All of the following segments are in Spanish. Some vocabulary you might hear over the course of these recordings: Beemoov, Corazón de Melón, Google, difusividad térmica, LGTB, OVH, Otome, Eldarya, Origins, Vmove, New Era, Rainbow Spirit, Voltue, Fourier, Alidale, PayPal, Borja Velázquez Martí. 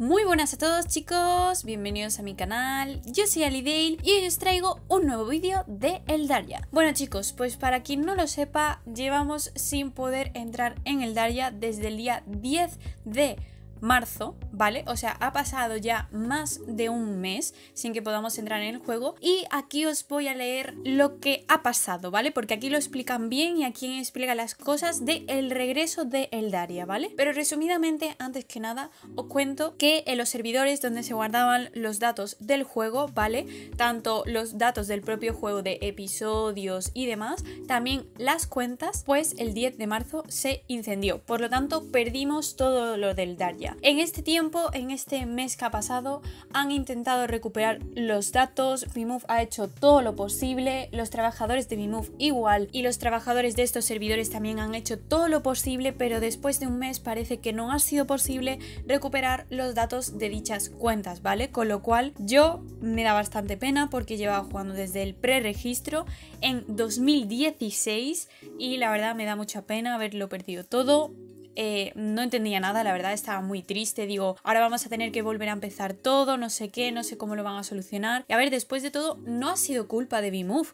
Muy buenas a todos chicos, bienvenidos a mi canal, yo soy Alidale y hoy os traigo un nuevo vídeo de Eldarya. Bueno chicos, pues para quien no lo sepa, llevamos sin poder entrar en Eldarya desde el día 10 de marzo, ¿vale? O sea, ha pasado ya más de un mes sin que podamos entrar en el juego y aquí os voy a leer lo que ha pasado, ¿vale? Porque aquí lo explican bien y aquí explica las cosas del regreso de Eldarya, ¿vale? Pero resumidamente, antes que nada, os cuento que en los servidores donde se guardaban los datos del juego, ¿vale? Tanto los datos del propio juego de episodios y demás, también las cuentas, pues el 10 de marzo se incendió. Por lo tanto, perdimos todo lo de Eldarya. En este tiempo, en este mes que ha pasado, han intentado recuperar los datos, Vmove ha hecho todo lo posible, los trabajadores de Vmove igual, y los trabajadores de estos servidores también han hecho todo lo posible, pero después de un mes parece que no ha sido posible recuperar los datos de dichas cuentas, ¿vale? Con lo cual yo me da bastante pena porque llevaba jugando desde el preregistro en 2016 y la verdad me da mucha pena haberlo perdido todo. No entendía nada, la verdad, estaba muy triste. Digo, ahora vamos a tener que volver a empezar todo, no sé qué, no sé cómo lo van a solucionar. Y a ver, después de todo, no ha sido culpa de Beemoov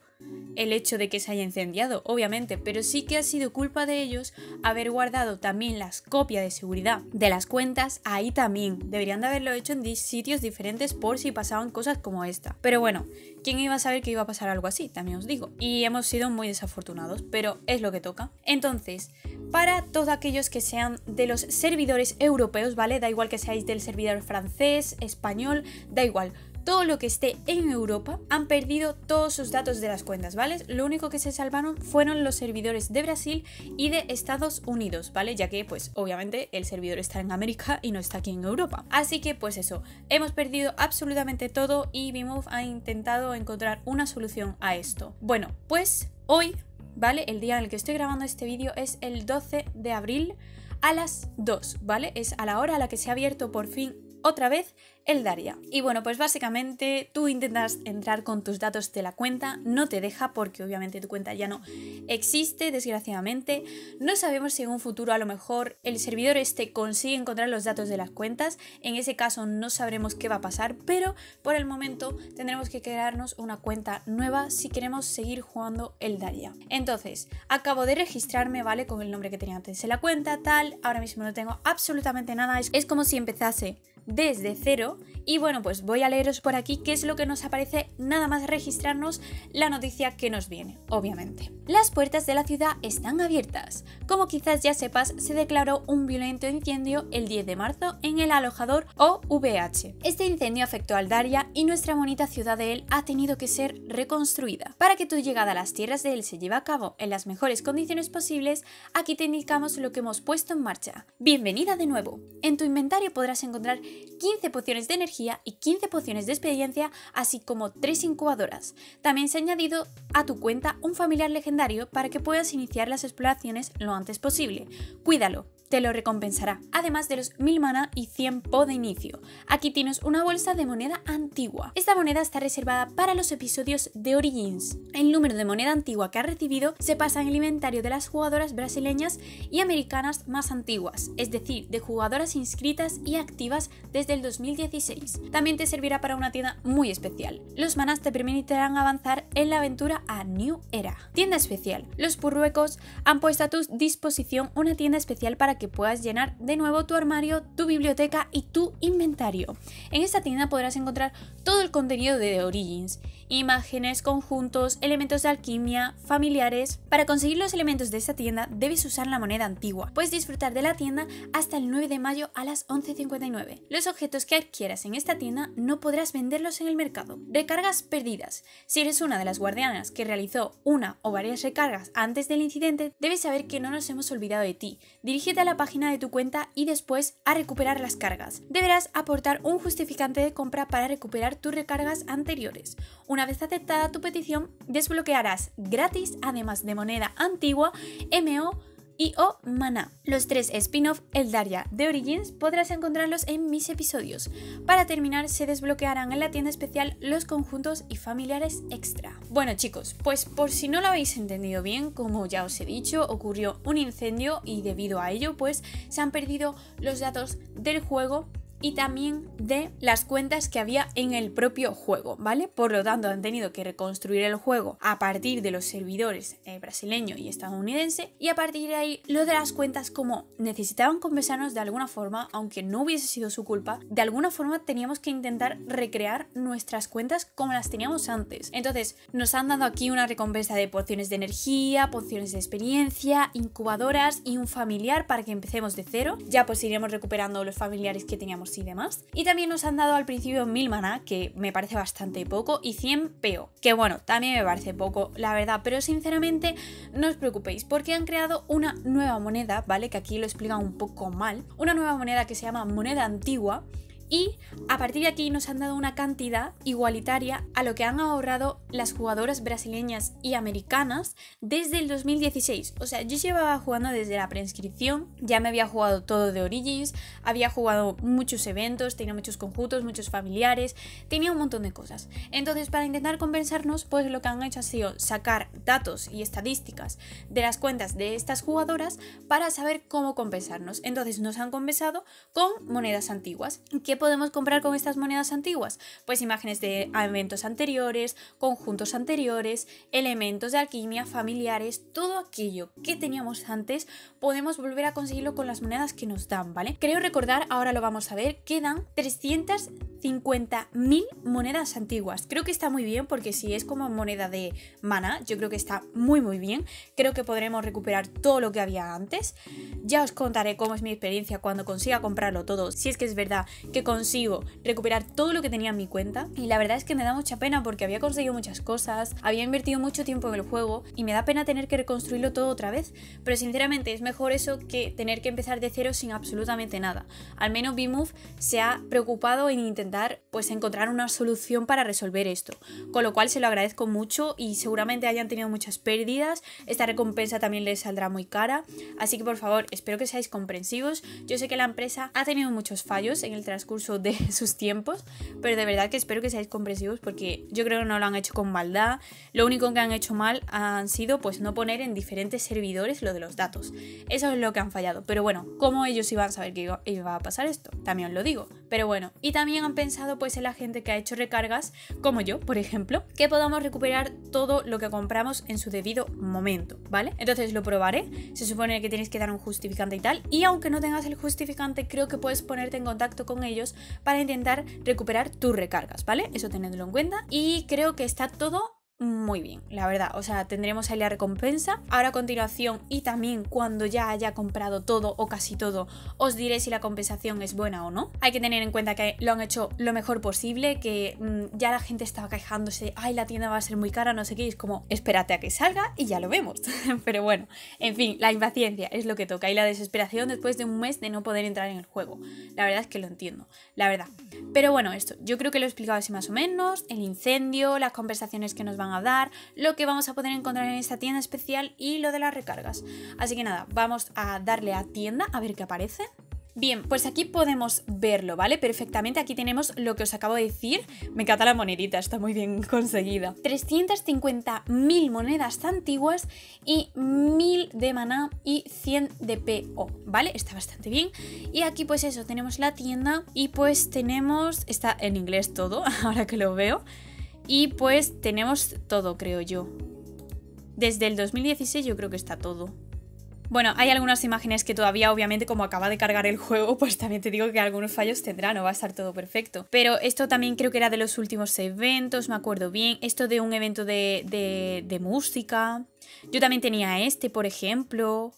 el hecho de que se haya incendiado, obviamente, pero sí que ha sido culpa de ellos haber guardado también las copias de seguridad de las cuentas. Ahí también deberían de haberlo hecho en sitios diferentes por si pasaban cosas como esta. Pero bueno, ¿quién iba a saber que iba a pasar algo así? También os digo. Y hemos sido muy desafortunados, pero es lo que toca. Entonces, para todos aquellos que sean de los servidores europeos, ¿vale? Da igual que seáis del servidor francés, español, da igual. Todo lo que esté en Europa han perdido todos sus datos de las cuentas, ¿vale? Lo único que se salvaron fueron los servidores de Brasil y de Estados Unidos, ¿vale? Ya que, pues, obviamente el servidor está en América y no está aquí en Europa. Así que, pues eso, hemos perdido absolutamente todo y Vmove ha intentado encontrar una solución a esto. Bueno, pues hoy, ¿vale? El día en el que estoy grabando este vídeo es el 12 de abril a las 2, ¿vale? Es a la hora a la que se ha abierto por fin otra vez Eldarya. Y bueno, pues básicamente tú intentas entrar con tus datos de la cuenta, no te deja porque obviamente tu cuenta ya no existe, desgraciadamente. No sabemos si en un futuro a lo mejor el servidor este consigue encontrar los datos de las cuentas, en ese caso no sabremos qué va a pasar, pero por el momento tendremos que crearnos una cuenta nueva si queremos seguir jugando Eldarya. Entonces, acabo de registrarme, ¿vale? Con el nombre que tenía antes en la cuenta, tal, ahora mismo no tengo absolutamente nada, es como si empezase desde cero. Y bueno, pues voy a leeros por aquí qué es lo que nos aparece nada más registrarnos, la noticia que nos viene, obviamente. Las puertas de la ciudad están abiertas. Como quizás ya sepas, se declaró un violento incendio el 10 de marzo en el alojador OVH. Este incendio afectó a Eldarya y nuestra bonita ciudadela ha tenido que ser reconstruida. Para que tu llegada a las tierras de él se lleve a cabo en las mejores condiciones posibles, aquí te indicamos lo que hemos puesto en marcha. Bienvenida de nuevo. En tu inventario podrás encontrar 15 pociones de energía y 15 pociones de experiencia, así como 3 incubadoras. También se ha añadido a tu cuenta un familiar legendario para que puedas iniciar las exploraciones lo antes posible. Cuídalo, te lo recompensará. Además de los 1000 mana y 100 po de inicio. Aquí tienes una bolsa de moneda antigua. Esta moneda está reservada para los episodios de Origins. El número de moneda antigua que has recibido se pasa en el inventario de las jugadoras brasileñas y americanas más antiguas, es decir, de jugadoras inscritas y activas desde el 2016. También te servirá para una tienda muy especial. Los manas te permitirán avanzar en la aventura a New Era. Tienda especial. Los purruecos han puesto a tu disposición una tienda especial para que puedas llenar de nuevo tu armario, tu biblioteca y tu inventario. En esta tienda podrás encontrar todo el contenido de The Origins, imágenes, conjuntos, elementos de alquimia, familiares. Para conseguir los elementos de esta tienda debes usar la moneda antigua. Puedes disfrutar de la tienda hasta el 9 de mayo a las 11:59. Los objetos que adquieras en esta tienda no podrás venderlos en el mercado. Recargas perdidas. Si eres una de las guardianas que realizó una o varias recargas antes del incidente, debes saber que no nos hemos olvidado de ti. Dirígete a la página de tu cuenta y después a recuperar las cargas. Deberás aportar un justificante de compra para recuperar tus recargas anteriores. Una vez aceptada tu petición, desbloquearás gratis, además de moneda antigua, MO y O Mana. Los 3 spin-off Eldarya de Origins podrás encontrarlos en mis episodios. Para terminar, se desbloquearán en la tienda especial los conjuntos y familiares extra. Bueno chicos, pues por si no lo habéis entendido bien, como ya os he dicho, ocurrió un incendio y debido a ello pues se han perdido los datos del juego y también de las cuentas que había en el propio juego, ¿vale? Por lo tanto, han tenido que reconstruir el juego a partir de los servidores brasileño y estadounidense, y a partir de ahí lo de las cuentas, como necesitaban compensarnos de alguna forma, aunque no hubiese sido su culpa, de alguna forma teníamos que intentar recrear nuestras cuentas como las teníamos antes. Entonces nos han dado aquí una recompensa de pociones de energía, pociones de experiencia, incubadoras y un familiar para que empecemos de cero, ya pues iremos recuperando los familiares que teníamos y demás. Y también nos han dado al principio 1000 maná, que me parece bastante poco, y 100 PO, que bueno, también me parece poco, la verdad, pero sinceramente no os preocupéis porque han creado una nueva moneda, ¿vale? Que aquí lo explica un poco mal, una nueva moneda que se llama moneda antigua. Y a partir de aquí nos han dado una cantidad igualitaria a lo que han ahorrado las jugadoras brasileñas y americanas desde el 2016. O sea, yo llevaba jugando desde la preinscripción, ya me había jugado todo de Origins, había jugado muchos eventos, tenía muchos conjuntos, muchos familiares, tenía un montón de cosas. Entonces, para intentar compensarnos, pues lo que han hecho ha sido sacar datos y estadísticas de las cuentas de estas jugadoras para saber cómo compensarnos. Entonces nos han compensado con monedas antiguas. Que podemos comprar con estas monedas antiguas? Pues imágenes de eventos anteriores, conjuntos anteriores, elementos de alquimia, familiares, todo aquello que teníamos antes podemos volver a conseguirlo con las monedas que nos dan, ¿vale? Creo recordar, ahora lo vamos a ver, que dan 350.000 monedas antiguas. Creo que está muy bien porque si es como moneda de mana, yo creo que está muy bien. Creo que podremos recuperar todo lo que había antes. Ya os contaré cómo es mi experiencia cuando consiga comprarlo todo, si es que es verdad que consigo recuperar todo lo que tenía en mi cuenta. Y la verdad es que me da mucha pena porque había conseguido muchas cosas, había invertido mucho tiempo en el juego y me da pena tener que reconstruirlo todo otra vez, pero sinceramente es mejor eso que tener que empezar de cero sin absolutamente nada. Al menos Beemoov se ha preocupado en intentar pues encontrar una solución para resolver esto, con lo cual se lo agradezco mucho y seguramente hayan tenido muchas pérdidas, esta recompensa también les saldrá muy cara, así que por favor espero que seáis comprensivos. Yo sé que la empresa ha tenido muchos fallos en el transcurso de sus tiempos, pero de verdad que espero que seáis comprensivos porque yo creo que no lo han hecho con maldad. Lo único que han hecho mal han sido pues no poner en diferentes servidores lo de los datos, eso es lo que han fallado, pero bueno, como ellos iban a saber que iba a pasar esto, también os lo digo, pero bueno. Y también han pensado pues en la gente que ha hecho recargas, como yo por ejemplo, que podamos recuperar todo lo que compramos en su debido momento, ¿vale? Entonces lo probaré, se supone que tienes que dar un justificante y tal, y aunque no tengas el justificante creo que puedes ponerte en contacto con ellos para intentar recuperar tus recargas, ¿vale? Eso tenedlo en cuenta. Y creo que está todo muy bien, la verdad, o sea, tendremos ahí la recompensa. Ahora a continuación, y también cuando ya haya comprado todo o casi todo, os diré si la compensación es buena o no. Hay que tener en cuenta que lo han hecho lo mejor posible, que ya la gente estaba quejándose, ay, la tienda va a ser muy cara, no sé qué, y es como, espérate a que salga y ya lo vemos. Pero bueno, en fin, la impaciencia es lo que toca y la desesperación después de un mes de no poder entrar en el juego. La verdad es que lo entiendo, la verdad. Pero bueno, esto, yo creo que lo he explicado así más o menos, el incendio, las compensaciones que nos van a dar, lo que vamos a poder encontrar en esta tienda especial y lo de las recargas. Así que nada, vamos a darle a tienda a ver qué aparece. Bien, pues aquí podemos verlo, ¿vale? Perfectamente, aquí tenemos lo que os acabo de decir. Me encanta la monedita, está muy bien conseguida. 350.000 monedas antiguas y 1000 de maná y 100 de PO, ¿vale? Está bastante bien. Y aquí pues eso, tenemos la tienda y pues tenemos... Está en inglés todo, ahora que lo veo. Y pues tenemos todo, creo yo. Desde el 2016 yo creo que está todo. Bueno, hay algunas imágenes que todavía, obviamente, como acaba de cargar el juego, pues también te digo que algunos fallos tendrá, no va a estar todo perfecto. Pero esto también creo que era de los últimos eventos, me acuerdo bien. Esto de un evento de música. Yo también tenía este, por ejemplo.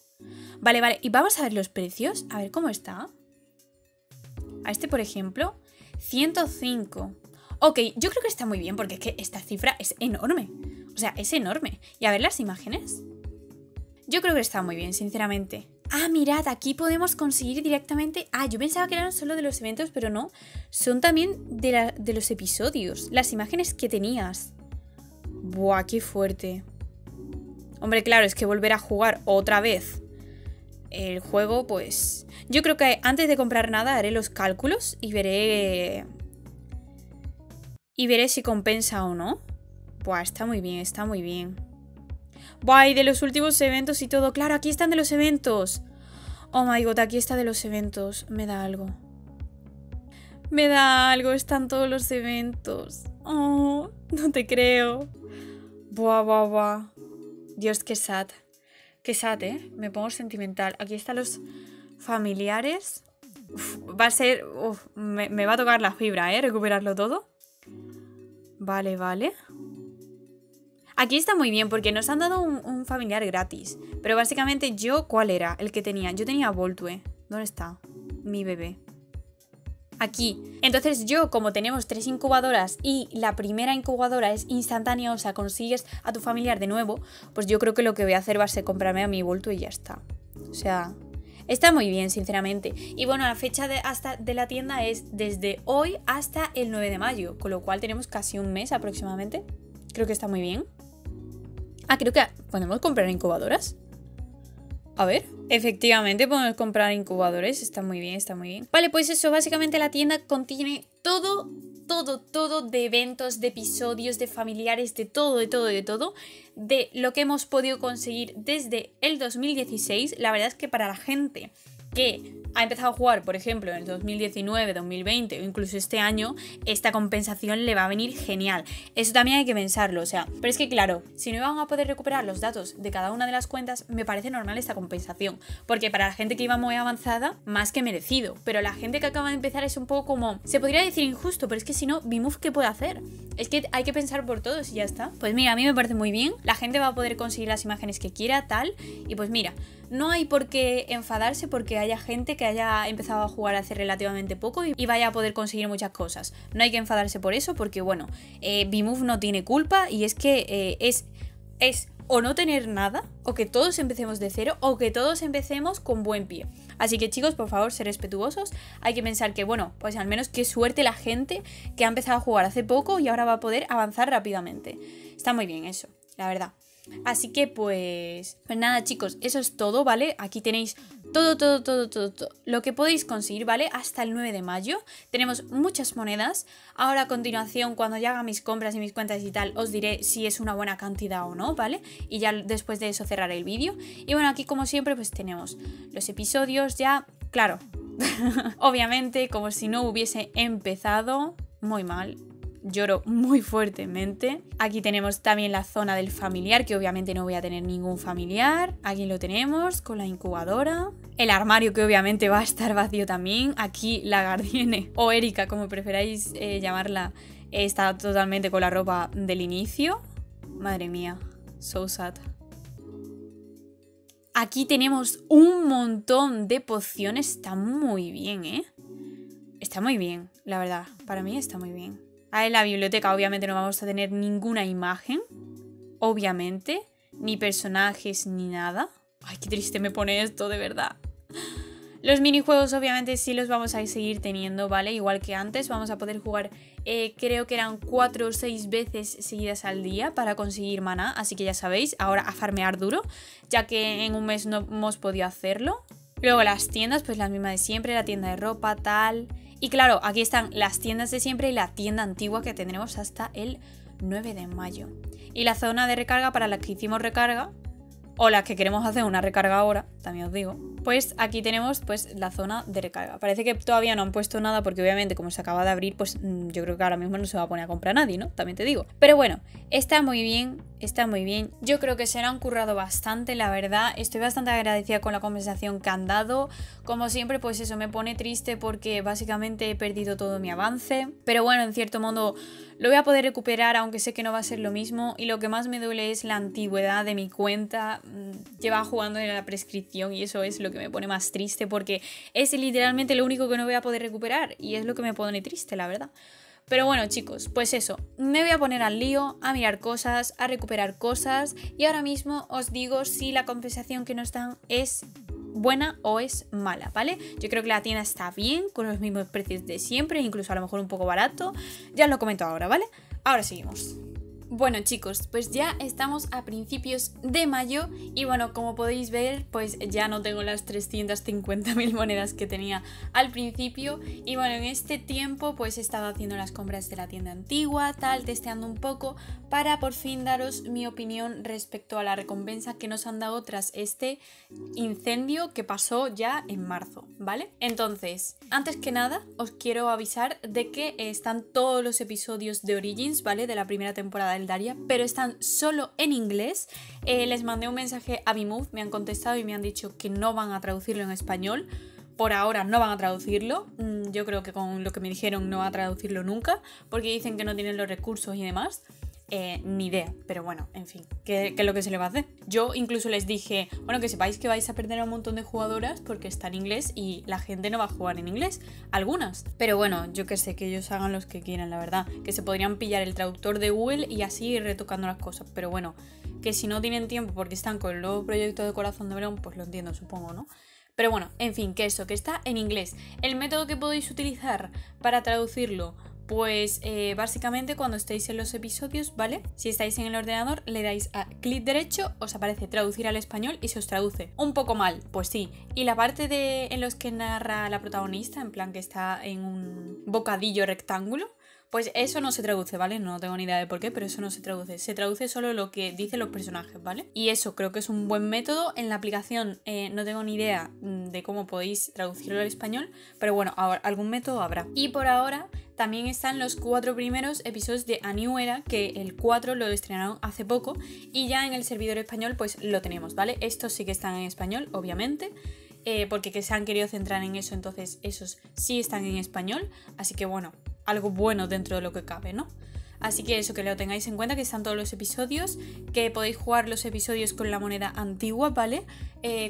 Vale, vale. Y vamos a ver los precios. A ver cómo está. A este, por ejemplo, 105. Ok, yo creo que está muy bien porque es que esta cifra es enorme. O sea, es enorme. Y a ver las imágenes. Yo creo que está muy bien, sinceramente. Ah, mirad, aquí podemos conseguir directamente... Ah, yo pensaba que eran solo de los eventos, pero no. Son también de los episodios. Las imágenes que tenías. Buah, qué fuerte. Hombre, claro, es que volver a jugar otra vez el juego, pues... Yo creo que antes de comprar nada haré los cálculos y veré... Y veré si compensa o no. Buah, está muy bien, está muy bien. Buah, y de los últimos eventos y todo. Claro, aquí están de los eventos. Oh my god, aquí está de los eventos. Me da algo. Me da algo, están todos los eventos. Oh, no te creo. Buah, buah, buah. Dios, qué sad. Qué sad, ¿eh? Me pongo sentimental. Aquí están los familiares. Uf, va a ser... Uf, me va a tocar la fibra, ¿eh? Recuperarlo todo. Vale, vale. Aquí está muy bien porque nos han dado un familiar gratis. Pero básicamente yo, ¿cuál era el que tenía? Yo tenía Voltue. ¿Dónde está? Mi bebé. Aquí. Entonces yo, como tenemos 3 incubadoras y la primera incubadora es instantánea, o sea, consigues a tu familiar de nuevo, pues yo creo que lo que voy a hacer va a ser comprarme a mi Voltue y ya está. O sea... Está muy bien, sinceramente. Y bueno, la fecha de la tienda es desde hoy hasta el 9 de mayo, con lo cual tenemos casi un mes aproximadamente. Creo que está muy bien. Ah, creo que podemos comprar incubadoras. A ver, efectivamente podemos comprar incubadores. Está muy bien, está muy bien. Vale, pues eso, básicamente la tienda contiene todo... todo de eventos, de episodios, de familiares, de todo, de lo que hemos podido conseguir desde el 2016. La verdad es que para la gente que ha empezado a jugar, por ejemplo, en el 2019, 2020 o incluso este año, esta compensación le va a venir genial. Eso también hay que pensarlo, o sea, pero es que claro, si no iban a poder recuperar los datos de cada una de las cuentas, me parece normal esta compensación, porque para la gente que iba muy avanzada, más que merecido, pero la gente que acaba de empezar es un poco como, se podría decir injusto, pero es que si no, Vmove, ¿qué puede hacer? Es que hay que pensar por todos y ya está. Pues mira, a mí me parece muy bien, la gente va a poder conseguir las imágenes que quiera, tal, y pues mira, no hay por qué enfadarse porque haya gente que haya empezado a jugar hace relativamente poco y vaya a poder conseguir muchas cosas. No hay que enfadarse por eso porque, bueno, Vmove no tiene culpa y es que es o no tener nada, o que todos empecemos de cero, o que todos empecemos con buen pie. Así que chicos, por favor, ser respetuosos. Hay que pensar que, bueno, pues al menos qué suerte la gente que ha empezado a jugar hace poco y ahora va a poder avanzar rápidamente. Está muy bien eso, la verdad. Así que pues nada chicos, eso es todo, ¿vale? Aquí tenéis todo lo que podéis conseguir, ¿vale? Hasta el 9 de mayo tenemos muchas monedas. Ahora a continuación, cuando ya haga mis compras y mis cuentas y tal, os diré si es una buena cantidad o no, ¿vale? Y ya después de eso cerraré el vídeo. Y bueno, aquí como siempre pues tenemos los episodios ya, claro, obviamente como si no hubiese empezado, muy mal. Lloro muy fuertemente. Aquí tenemos también la zona del familiar, que obviamente no voy a tener ningún familiar. Aquí lo tenemos con la incubadora. El armario, que obviamente va a estar vacío también. Aquí la Gardiene o Erika, como preferáis llamarla, está totalmente con la ropa del inicio. Madre mía, so sad. Aquí tenemos un montón de pociones. Está muy bien, ¿eh? Está muy bien, la verdad. Para mí está muy bien. En la biblioteca obviamente no vamos a tener ninguna imagen, obviamente, ni personajes ni nada. Ay, qué triste me pone esto, de verdad. Los minijuegos obviamente sí los vamos a seguir teniendo, ¿vale? Igual que antes, vamos a poder jugar creo que eran 4 o 6 veces seguidas al día para conseguir maná, así que ya sabéis, ahora a farmear duro, ya que en un mes no hemos podido hacerlo. Luego las tiendas, pues las mismas de siempre, la tienda de ropa, tal... Y claro, aquí están las tiendas de siempre y la tienda antigua que tendremos hasta el 9 de mayo. Y la zona de recarga para las que hicimos recarga, o las que queremos hacer una recarga ahora, también os digo, pues aquí tenemos pues la zona de recarga. Parece que todavía no han puesto nada porque obviamente como se acaba de abrir, pues yo creo que ahora mismo no se va a poner a comprar a nadie, ¿no? También te digo. Pero bueno, está muy bien, está muy bien. Yo creo que se lo han currado bastante, la verdad. Estoy bastante agradecida con la compensación que han dado. Como siempre, pues eso me pone triste porque básicamente he perdido todo mi avance. Pero bueno, en cierto modo... Lo voy a poder recuperar, aunque sé que no va a ser lo mismo. Y lo que más me duele es la antigüedad de mi cuenta. Lleva jugando en la prescripción y eso es lo que me pone más triste porque es literalmente lo único que no voy a poder recuperar. Y es lo que me pone triste, la verdad. Pero bueno, chicos, pues eso. Me voy a poner al lío, a mirar cosas, a recuperar cosas. Y ahora mismo os digo si la compensación que nos dan es... buena o es mala, ¿vale? Yo creo que la tienda está bien, con los mismos precios de siempre, incluso a lo mejor un poco barato. Ya os lo comento ahora, ¿vale? Ahora seguimos. Bueno chicos, pues ya estamos a principios de mayo y bueno, como podéis ver, pues ya no tengo las 350.000 monedas que tenía al principio. Y bueno, en este tiempo pues he estado haciendo las compras de la tienda antigua, tal, testeando un poco para por fin daros mi opinión respecto a la recompensa que nos han dado tras este incendio que pasó ya en marzo, ¿vale? Entonces, antes que nada, os quiero avisar de que están todos los episodios de Origins, ¿vale? De la primera temporada de Eldarya, pero están solo en inglés. Les mandé un mensaje a Beemoov, me han contestado y me han dicho que no van a traducirlo en español. Por ahora no van a traducirlo, yo creo que con lo que me dijeron no va a traducirlo nunca, porque dicen que no tienen los recursos y demás. Ni idea, pero bueno, en fin, ¿qué es lo que se le va a hacer? Yo incluso les dije, bueno, que sepáis que vais a perder a un montón de jugadoras porque está en inglés y la gente no va a jugar en inglés, algunas. Pero bueno, yo que sé, que ellos hagan los que quieran, la verdad, que se podrían pillar el traductor de Google y así ir retocando las cosas, pero bueno, que si no tienen tiempo porque están con el nuevo proyecto de Corazón de Melón, pues lo entiendo, supongo, ¿no? Pero bueno, en fin, que eso, que está en inglés. El método que podéis utilizar para traducirlo, pues básicamente cuando estéis en los episodios, ¿vale? Si estáis en el ordenador, le dais a clic derecho, os aparece traducir al español y se os traduce. Un poco mal, pues sí. Y la parte de en los que narra la protagonista, en plan que está en un bocadillo rectángulo, pues eso no se traduce, ¿vale? No tengo ni idea de por qué, pero eso no se traduce. Se traduce solo lo que dicen los personajes, ¿vale? Y eso creo que es un buen método. En la aplicación no tengo ni idea de cómo podéis traducirlo al español, pero bueno, ahora, algún método habrá. Y por ahora también están los 4 primeros episodios de New Era, que el 4 lo estrenaron hace poco y ya en el servidor español pues lo tenemos, ¿vale? Estos sí que están en español, obviamente. Porque que se han querido centrar en eso, entonces esos sí están en español, así que bueno, algo bueno dentro de lo que cabe, ¿no? Así que eso, que lo tengáis en cuenta, que están todos los episodios, que podéis jugar los episodios con la moneda antigua, ¿vale?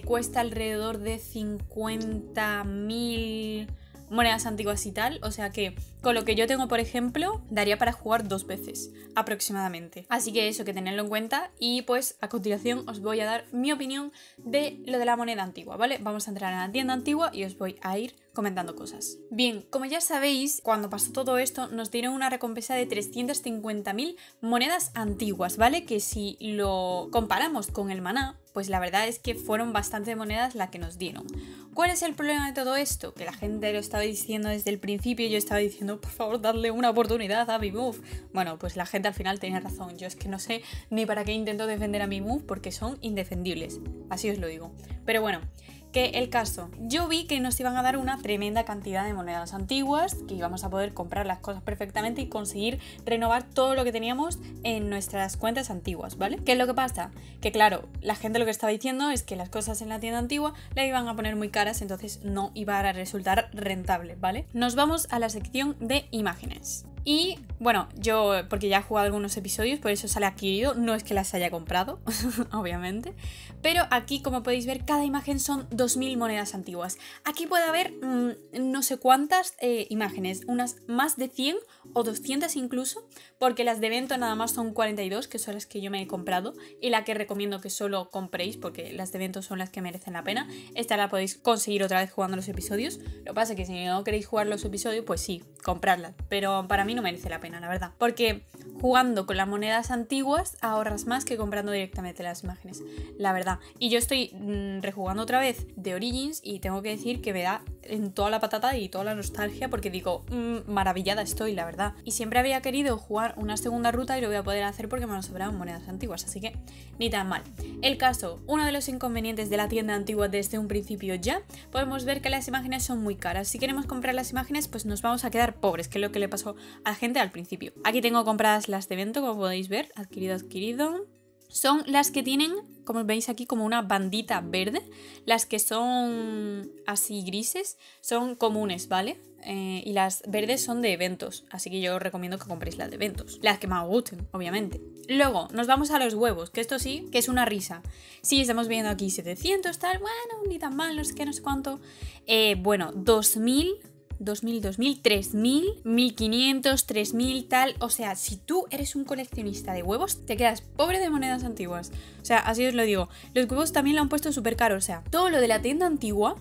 Cuesta alrededor de 50.000 monedas antiguas y tal, o sea que con lo que yo tengo, por ejemplo, daría para jugar 2 veces, aproximadamente. Así que eso, que tenedlo en cuenta y pues a continuación os voy a dar mi opinión de lo de la moneda antigua, ¿vale? Vamos a entrar a la tienda antigua y os voy a ir comentando cosas. Bien, como ya sabéis, cuando pasó todo esto nos dieron una recompensa de 350.000 monedas antiguas, ¿vale? Que si lo comparamos con el maná, pues la verdad es que fueron bastantes monedas las que nos dieron. ¿Cuál es el problema de todo esto? Que la gente lo estaba diciendo desde el principio, yo estaba diciendo, por favor, darle una oportunidad a Beemoov. Bueno, pues la gente al final tenía razón, yo es que no sé ni para qué intento defender a Beemoov porque son indefendibles, así os lo digo. Pero bueno, que el caso, yo vi que nos iban a dar una tremenda cantidad de monedas antiguas, que íbamos a poder comprar las cosas perfectamente y conseguir renovar todo lo que teníamos en nuestras cuentas antiguas, ¿vale? ¿Qué es lo que pasa? Que claro, la gente lo que estaba diciendo es que las cosas en la tienda antigua le iban a poner muy caras, entonces no iba a resultar rentable, ¿vale? Nos vamos a la sección de imágenes. Y bueno, yo, porque ya he jugado algunos episodios, por eso sale adquirido, no es que las haya comprado, obviamente. Pero aquí, como podéis ver, cada imagen son 2.000 monedas antiguas. Aquí puede haber no sé cuántas imágenes, unas más de 100 o 200 incluso, porque las de evento nada más son 42, que son las que yo me he comprado y la que recomiendo que solo compréis, porque las de evento son las que merecen la pena. Esta la podéis conseguir otra vez jugando los episodios. Lo que pasa es que si no queréis jugar los episodios, pues sí, comprarlas, pero para mí no merece la pena, la verdad, porque jugando con las monedas antiguas ahorras más que comprando directamente las imágenes, la verdad. Y yo estoy rejugando otra vez de Origins y tengo que decir que me da en toda la patata y toda la nostalgia, porque digo, maravillada estoy, la verdad. Y siempre había querido jugar una segunda ruta y lo voy a poder hacer porque me han sobrado monedas antiguas, así que ni tan mal. El caso, uno de los inconvenientes de la tienda antigua desde un principio ya, podemos ver que las imágenes son muy caras. Si queremos comprar las imágenes, pues nos vamos a quedar pobres, que es lo que le pasó a la gente al principio. Aquí tengo compradas las de evento, como podéis ver, adquirido. Son las que tienen, como veis aquí, como una bandita verde. Las que son así grises son comunes, ¿vale? Y las verdes son de eventos, así que yo os recomiendo que compréis las de eventos, las que más os gusten, obviamente. Luego, nos vamos a los huevos, que esto sí, que es una risa. Sí, estamos viendo aquí 700, tal, bueno, ni tan mal, no sé qué, no sé cuánto. Bueno, 2000, 3000, 1500, 3000, tal. O sea, si tú eres un coleccionista de huevos, te quedas pobre de monedas antiguas. O sea, así os lo digo. Los huevos también lo han puesto súper caro. O sea, todo lo de la tienda antigua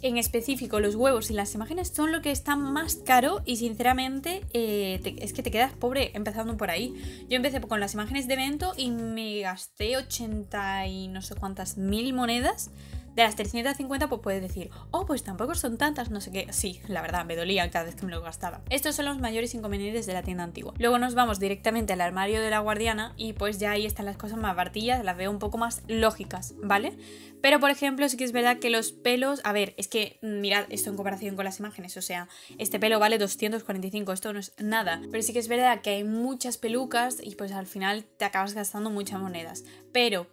En específico, los huevos y las imágenes son lo que está más caro y sinceramente es que te quedas pobre empezando por ahí. Yo empecé con las imágenes de evento y me gasté 80 y no sé cuántas mil monedas. De las 350 pues puedes decir, oh, pues tampoco son tantas, no sé qué. Sí, la verdad, me dolía cada vez que me lo gastaba. Estos son los mayores inconvenientes de la tienda antigua. Luego nos vamos directamente al armario de la guardiana y pues ya ahí están las cosas más baratillas, las veo un poco más lógicas, ¿vale? Pero por ejemplo, sí que es verdad que los pelos, a ver, es que mirad esto en comparación con las imágenes, o sea, este pelo vale 245, esto no es nada. Pero sí que es verdad que hay muchas pelucas y pues al final te acabas gastando muchas monedas. Pero,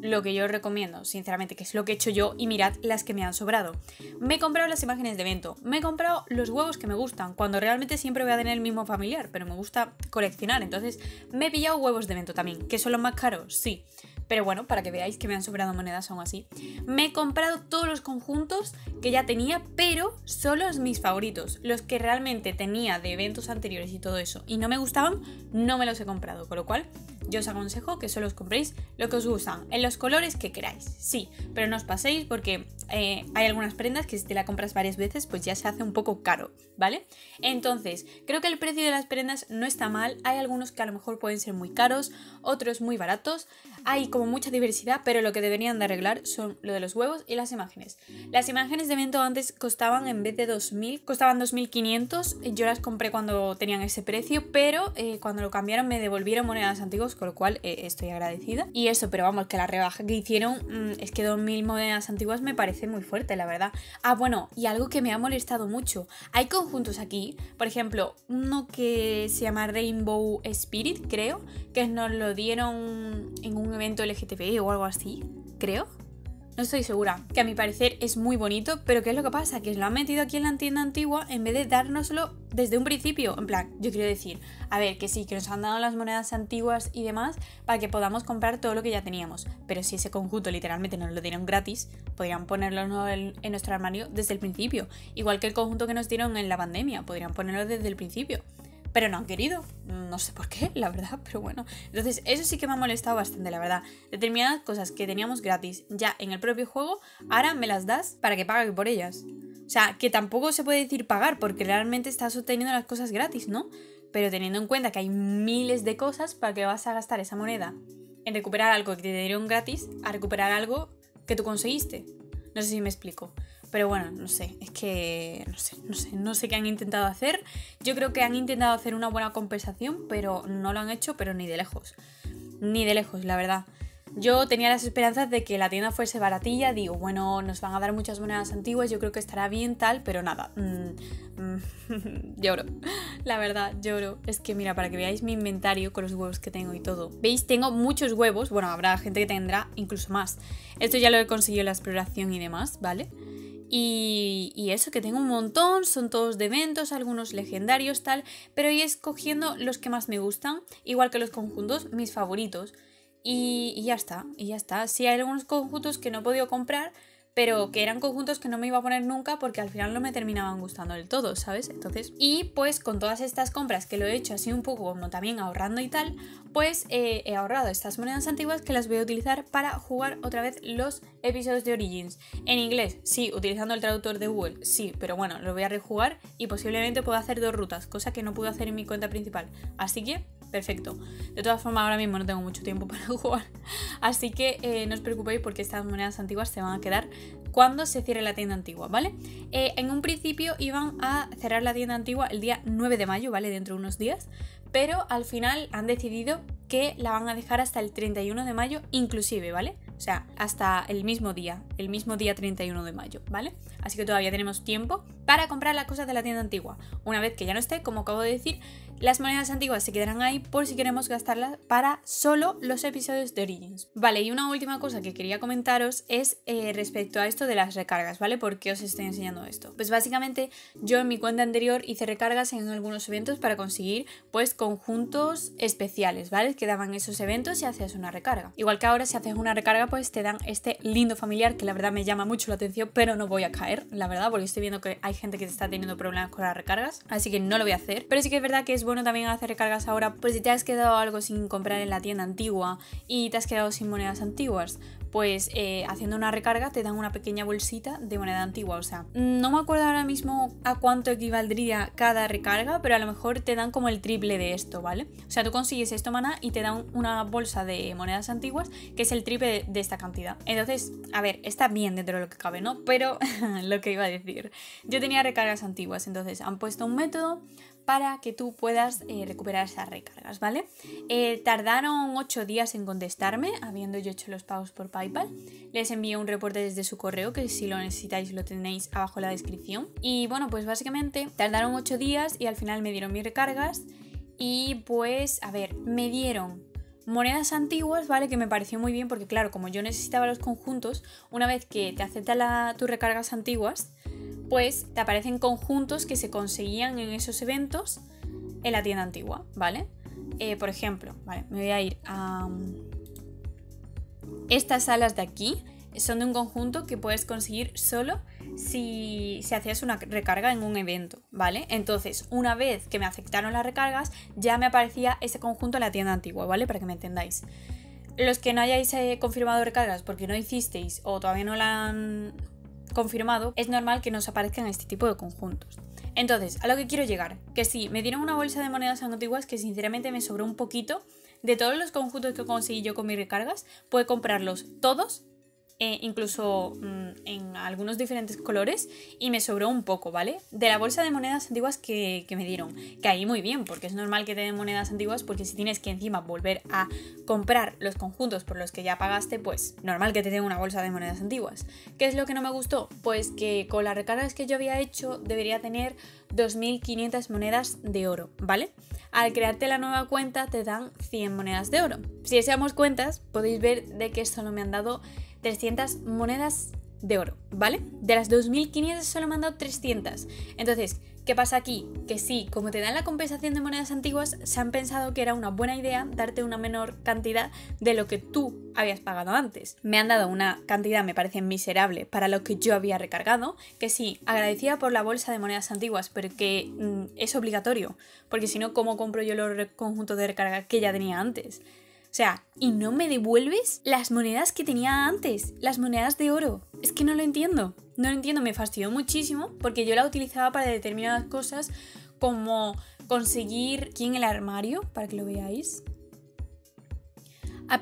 lo que yo recomiendo, sinceramente, que es lo que he hecho yo, y mirad las que me han sobrado. Me he comprado las imágenes de evento, me he comprado los huevos que me gustan, cuando realmente siempre voy a tener el mismo familiar, pero me gusta coleccionar, entonces me he pillado huevos de evento también, que son los más caros, sí, pero bueno, para que veáis que me han sobrado monedas aún así. Me he comprado todos los conjuntos que ya tenía, pero solo mis favoritos, los que realmente tenía de eventos anteriores y todo eso, y no me gustaban, no me los he comprado, con lo cual yo os aconsejo que solo os compréis lo que os gustan, en los colores que queráis, sí, pero no os paséis porque hay algunas prendas que si te la compras varias veces pues ya se hace un poco caro, ¿vale? Entonces, creo que el precio de las prendas no está mal, hay algunos que a lo mejor pueden ser muy caros, otros muy baratos, hay como mucha diversidad, pero lo que deberían de arreglar son lo de los huevos y las imágenes. Las imágenes de evento antes costaban, en vez de 2.000, costaban 2.500, yo las compré cuando tenían ese precio, pero cuando lo cambiaron me devolvieron monedas antiguas, con lo cual estoy agradecida. Y eso, pero vamos, que la rebaja que hicieron, es que 2.000 monedas antiguas me parece muy fuerte, la verdad. Ah, bueno, y algo que me ha molestado mucho, hay conjuntos aquí, por ejemplo, uno que se llama Rainbow Spirit, creo, que nos lo dieron en un evento LGTB o algo así, creo. No estoy segura, que a mi parecer es muy bonito, pero ¿qué es lo que pasa? Que lo han metido aquí en la tienda antigua en vez de dárnoslo desde un principio. En plan, yo quiero decir, a ver, que sí, que nos han dado las monedas antiguas y demás para que podamos comprar todo lo que ya teníamos. Pero si ese conjunto literalmente nos lo dieron gratis, podrían ponerlo en nuestro armario desde el principio. Igual que el conjunto que nos dieron en la pandemia, podrían ponerlo desde el principio. Pero no han querido, no sé por qué, la verdad, pero bueno. Entonces eso sí que me ha molestado bastante, la verdad. Determinadas cosas que teníamos gratis ya en el propio juego, ahora me las das para que pague por ellas. O sea, que tampoco se puede decir pagar porque realmente estás obteniendo las cosas gratis, ¿no? Pero teniendo en cuenta que hay miles de cosas para que vas a gastar esa moneda en recuperar algo que te dieron gratis a recuperar algo que tú conseguiste. No sé si me explico. Pero bueno, no sé, es que no sé qué han intentado hacer. Yo creo que han intentado hacer una buena compensación, pero no lo han hecho, pero ni de lejos. Ni de lejos, la verdad. Yo tenía las esperanzas de que la tienda fuese baratilla, digo, bueno, nos van a dar muchas monedas antiguas, yo creo que estará bien tal, pero nada, lloro, la verdad, lloro. Es que mira, para que veáis mi inventario con los huevos que tengo y todo, veis, tengo muchos huevos, bueno, habrá gente que tendrá incluso más, esto ya lo he conseguido en la exploración y demás, ¿vale? Y eso, que tengo un montón, son todos de eventos, algunos legendarios, tal, pero voy escogiendo los que más me gustan, igual que los conjuntos, mis favoritos. Y ya está, y ya está. Sí, hay algunos conjuntos que no he podido comprar, pero que eran conjuntos que no me iba a poner nunca porque al final no me terminaban gustando del todo, ¿sabes? Entonces, y pues con todas estas compras que lo he hecho así un poco como también ahorrando y tal, pues he ahorrado estas monedas antiguas que las voy a utilizar para jugar otra vez los episodios de Origins. En inglés, sí, utilizando el traductor de Google, sí, pero bueno, lo voy a rejugar y posiblemente pueda hacer dos rutas, cosa que no pude hacer en mi cuenta principal. Así que perfecto. De todas formas, ahora mismo no tengo mucho tiempo para jugar, así que no os preocupéis porque estas monedas antiguas se van a quedar cuando se cierre la tienda antigua, ¿vale? En un principio iban a cerrar la tienda antigua el día 9 de mayo, ¿vale? Dentro de unos días, pero al final han decidido que la van a dejar hasta el 31 de mayo inclusive, ¿vale? O sea, hasta el mismo día 31 de mayo, ¿vale? Así que todavía tenemos tiempo para comprar las cosas de la tienda antigua. Una vez que ya no esté, como acabo de decir, las monedas antiguas se quedarán ahí por si queremos gastarlas para solo los episodios de Origins. Vale, y una última cosa que quería comentaros es respecto a esto de las recargas, ¿vale? ¿Por qué os estoy enseñando esto? Pues básicamente yo en mi cuenta anterior hice recargas en algunos eventos para conseguir pues conjuntos especiales, ¿vale? Que daban esos eventos y hacías una recarga. Igual que ahora si haces una recarga pues te dan este lindo familiar que la verdad me llama mucho la atención, pero no voy a caer, la verdad, porque estoy viendo que hay gente que está teniendo problemas con las recargas, así que no lo voy a hacer. Pero sí que es verdad que es bueno también hacer recargas ahora, pues si te has quedado algo sin comprar en la tienda antigua y te has quedado sin monedas antiguas, pues haciendo una recarga te dan una pequeña bolsita de moneda antigua. O sea, no me acuerdo ahora mismo a cuánto equivaldría cada recarga, pero a lo mejor te dan como el triple de esto, ¿vale? O sea, tú consigues esto maná y te dan una bolsa de monedas antiguas que es el triple de esta cantidad. Entonces, a ver, está bien dentro de lo que cabe, ¿no? Pero lo que iba a decir, yo tenía recargas antiguas, entonces han puesto un método para que tú puedas recuperar esas recargas, ¿vale? Tardaron 8 días en contestarme, habiendo yo hecho los pagos por PayPal. Les envié un reporte desde su correo, que si lo necesitáis lo tenéis abajo en la descripción. Y bueno, pues básicamente tardaron 8 días y al final me dieron mis recargas. Y pues, a ver, me dieron monedas antiguas, ¿vale? Que me pareció muy bien porque, claro, como yo necesitaba los conjuntos, una vez que te aceptan tus recargas antiguas, pues te aparecen conjuntos que se conseguían en esos eventos en la tienda antigua, ¿vale? Por ejemplo, vale, me voy a ir a estas alas de aquí, son de un conjunto que puedes conseguir solo si hacías una recarga en un evento, ¿vale? Entonces, una vez que me aceptaron las recargas, ya me aparecía ese conjunto en la tienda antigua, ¿vale? Para que me entendáis. Los que no hayáis confirmado recargas porque no hicisteis o todavía no la han confirmado, es normal que nos aparezcan este tipo de conjuntos. Entonces, a lo que quiero llegar, que sí, me dieron una bolsa de monedas antiguas que sinceramente me sobró un poquito. De todos los conjuntos que conseguí yo con mis recargas, pude comprarlos todos, incluso en algunos diferentes colores, y me sobró un poco, ¿vale? De la bolsa de monedas antiguas que me dieron, que ahí muy bien, porque es normal que te den monedas antiguas, porque si tienes que encima volver a comprar los conjuntos por los que ya pagaste, pues normal que te den una bolsa de monedas antiguas. ¿Qué es lo que no me gustó? Pues que con las recargas que yo había hecho debería tener 2500 monedas de oro, ¿vale? Al crearte la nueva cuenta te dan 100 monedas de oro. Si deseamos cuentas, podéis ver de que solo me han dado 300 monedas de oro, ¿vale? De las 2500 solo me han dado 300. Entonces, ¿qué pasa aquí? Que sí, como te dan la compensación de monedas antiguas, se han pensado que era una buena idea darte una menor cantidad de lo que tú habías pagado antes. Me han dado una cantidad, me parece miserable, para lo que yo había recargado, que sí, agradecida por la bolsa de monedas antiguas, pero que es obligatorio, porque si no, ¿cómo compro yo los conjuntos de recarga que ya tenía antes? O sea, ¿y no me devuelves las monedas que tenía antes? Las monedas de oro. Es que no lo entiendo. No lo entiendo, me fastidió muchísimo porque yo la utilizaba para determinadas cosas como conseguir aquí en el armario, para que lo veáis.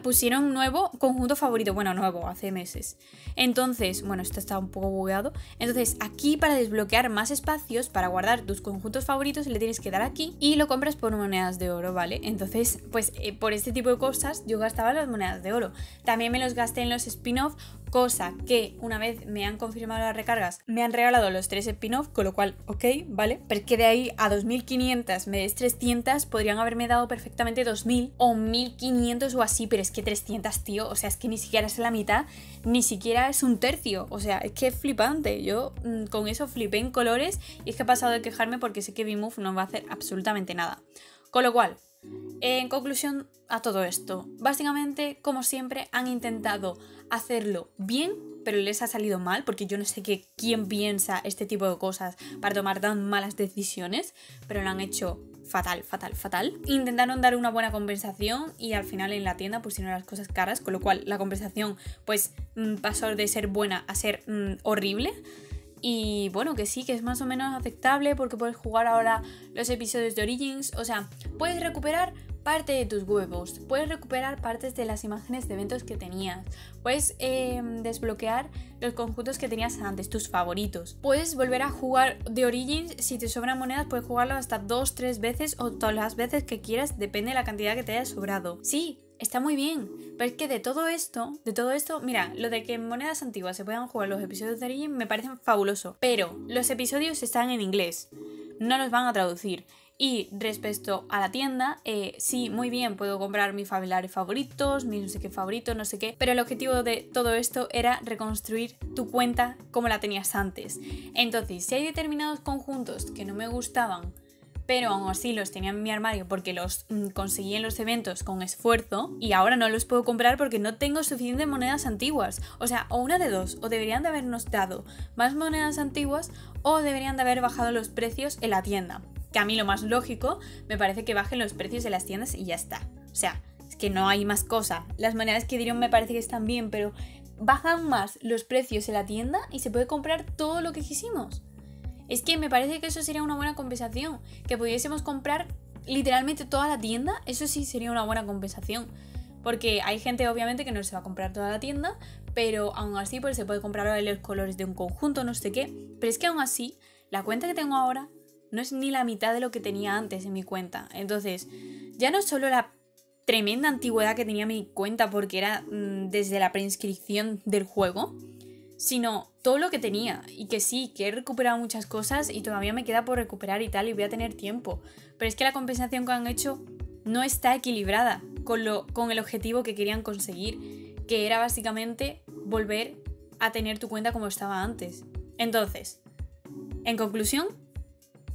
Pusieron nuevo conjunto favorito. Bueno, nuevo, hace meses. Entonces, bueno, esto está un poco bugueado. Entonces, aquí para desbloquear más espacios, para guardar tus conjuntos favoritos, le tienes que dar aquí y lo compras por monedas de oro, ¿vale? Entonces, pues por este tipo de cosas yo gastaba las monedas de oro. También me los gasté en los spin-off, cosa que una vez me han confirmado las recargas, me han regalado los 3 spin-off, con lo cual, ok, ¿vale? Pero que de ahí a 2500 me des 300, podrían haberme dado perfectamente 2000 o 1500 o así, pero es que 300, tío, o sea, es que ni siquiera es la mitad, ni siquiera es un tercio, o sea, es que es flipante. Yo con eso flipé en colores y es que he pasado de quejarme porque sé que Beemoov no va a hacer absolutamente nada. Con lo cual, en conclusión a todo esto, básicamente, como siempre, han intentado hacerlo bien, pero les ha salido mal, porque yo no sé quién piensa este tipo de cosas para tomar tan malas decisiones, pero lo han hecho fatal, fatal, fatal. Intentaron dar una buena compensación y al final en la tienda pusieron las cosas caras, con lo cual la compensación pues pasó de ser buena a ser horrible. Y bueno, que sí, que es más o menos aceptable porque puedes jugar ahora los episodios de Origins. O sea, puedes recuperar parte de tus huevos, puedes recuperar partes de las imágenes de eventos que tenías, puedes desbloquear los conjuntos que tenías antes, tus favoritos. Puedes volver a jugar de Origins, si te sobran monedas puedes jugarlo hasta 2-3 veces o todas las veces que quieras, depende de la cantidad que te haya sobrado. Sí, está muy bien, pero es que de todo esto, mira, lo de que en monedas antiguas se puedan jugar los episodios de Origin me parecen fabuloso, pero los episodios están en inglés, no los van a traducir. Y respecto a la tienda, sí, muy bien, puedo comprar mis familiares favoritos, mis no sé qué favoritos, no sé qué, pero el objetivo de todo esto era reconstruir tu cuenta como la tenías antes. Entonces, si hay determinados conjuntos que no me gustaban, pero aún así los tenía en mi armario porque los conseguí en los eventos con esfuerzo y ahora no los puedo comprar porque no tengo suficientes monedas antiguas. O sea, o una de dos, o deberían de habernos dado más monedas antiguas o deberían de haber bajado los precios en la tienda. Que a mí lo más lógico me parece que bajen los precios de las tiendas y ya está. O sea, es que no hay más cosa. Las monedas que dieron me parece que están bien, pero bajan más los precios en la tienda y se puede comprar todo lo que quisimos. Es que me parece que eso sería una buena compensación, que pudiésemos comprar literalmente toda la tienda. Eso sí sería una buena compensación, porque hay gente obviamente que no se va a comprar toda la tienda, pero aún así pues se puede comprar los colores de un conjunto, no sé qué. Pero es que aún así la cuenta que tengo ahora no es ni la mitad de lo que tenía antes en mi cuenta. Entonces ya no es solo la tremenda antigüedad que tenía mi cuenta porque era desde la preinscripción del juego, sino todo lo que tenía. Y que sí, que he recuperado muchas cosas y todavía me queda por recuperar y tal, y voy a tener tiempo, pero es que la compensación que han hecho no está equilibrada con el objetivo que querían conseguir, que era básicamente volver a tener tu cuenta como estaba antes. Entonces, en conclusión,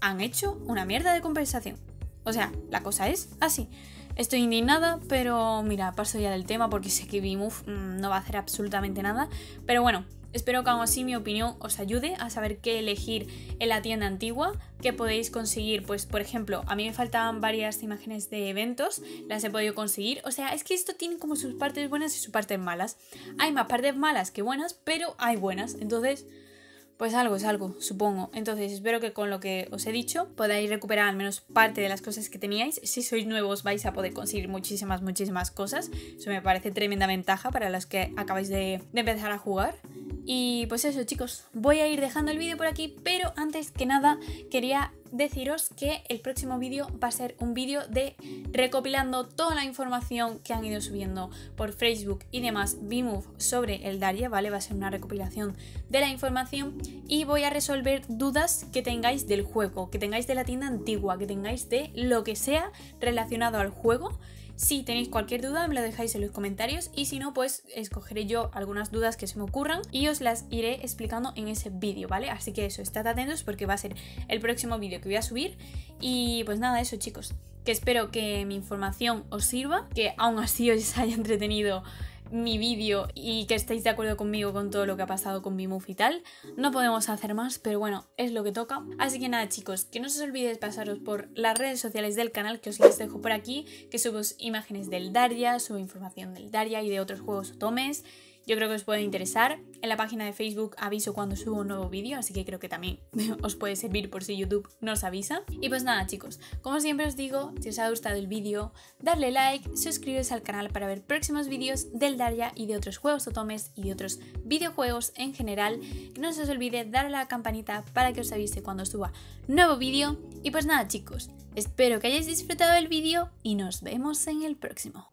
han hecho una mierda de compensación. O sea, la cosa es así. Estoy indignada, pero mira, paso ya del tema porque sé que Beemoov no va a hacer absolutamente nada. Pero bueno, espero que aún así mi opinión os ayude a saber qué elegir en la tienda antigua, qué podéis conseguir. Pues por ejemplo, a mí me faltaban varias imágenes de eventos, las he podido conseguir. O sea, es que esto tiene como sus partes buenas y sus partes malas. Hay más partes malas que buenas, pero hay buenas. Entonces, pues algo es algo, supongo. Entonces espero que con lo que os he dicho podáis recuperar al menos parte de las cosas que teníais. Si sois nuevos vais a poder conseguir muchísimas, muchísimas cosas. Eso me parece tremenda ventaja para los que acabáis de empezar a jugar. Y pues eso, chicos, voy a ir dejando el vídeo por aquí, pero antes que nada quería deciros que el próximo vídeo va a ser un vídeo de recopilando toda la información que han ido subiendo por Facebook y demás Vmove sobre Eldarya, ¿vale? Va a ser una recopilación de la información y voy a resolver dudas que tengáis del juego, que tengáis de la tienda antigua, que tengáis de lo que sea relacionado al juego. Si tenéis cualquier duda me lo dejáis en los comentarios, y si no pues escogeré yo algunas dudas que se me ocurran y os las iré explicando en ese vídeo, ¿vale? Así que eso, estad atentos porque va a ser el próximo vídeo que voy a subir. Y pues nada, eso chicos, que espero que mi información os sirva, que aún así os haya entretenido mi vídeo y que estéis de acuerdo conmigo con todo lo que ha pasado con Beemoov y tal. No podemos hacer más, pero bueno, es lo que toca. Así que nada chicos, que no se os olvidéis pasaros por las redes sociales del canal, que os las dejo por aquí, que subo imágenes del Eldarya, subo información del Eldarya y de otros juegos o tomes. Yo creo que os puede interesar. En la página de Facebook aviso cuando subo un nuevo vídeo, así que creo que también os puede servir por si YouTube no os avisa. Y pues nada chicos, como siempre os digo, si os ha gustado el vídeo, darle like, suscribiros al canal para ver próximos vídeos del Eldarya y de otros juegos otomes y de otros videojuegos en general. No se os olvide darle a la campanita para que os avise cuando suba nuevo vídeo. Y pues nada chicos, espero que hayáis disfrutado del vídeo y nos vemos en el próximo.